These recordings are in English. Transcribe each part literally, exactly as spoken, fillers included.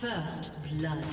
First blood.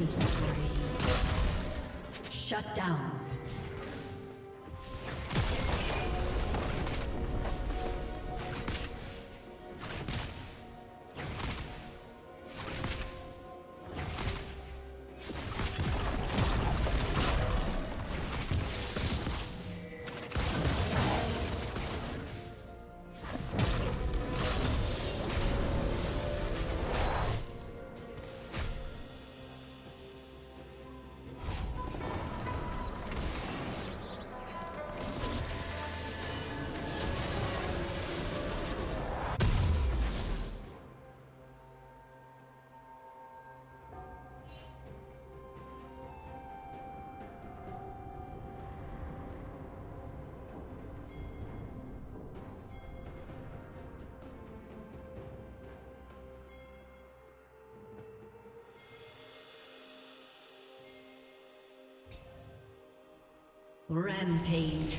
Killing spree. Shut down. Rampage.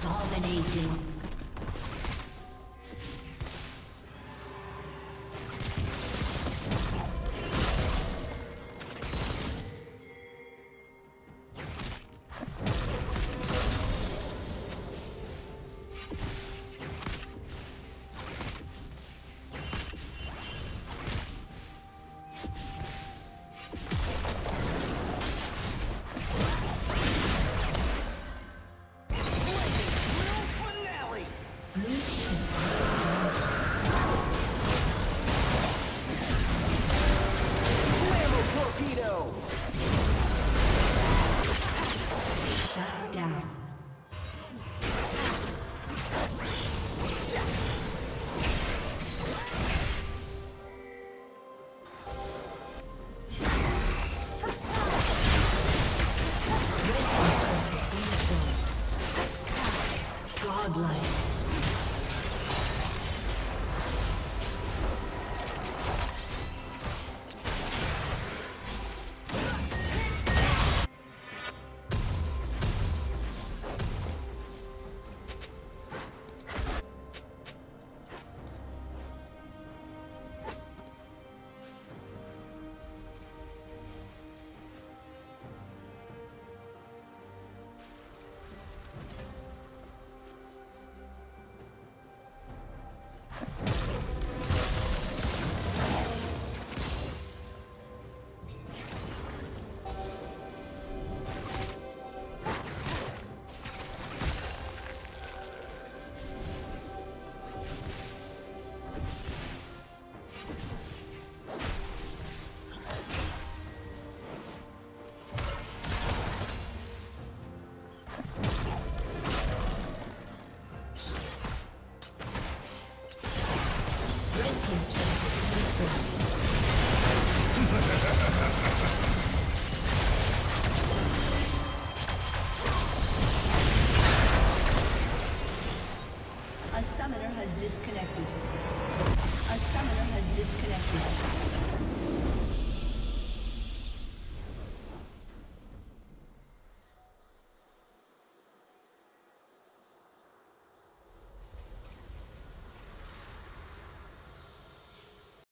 Dominating.